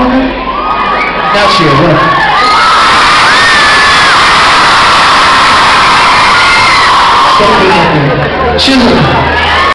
already? Now she is, huh? She's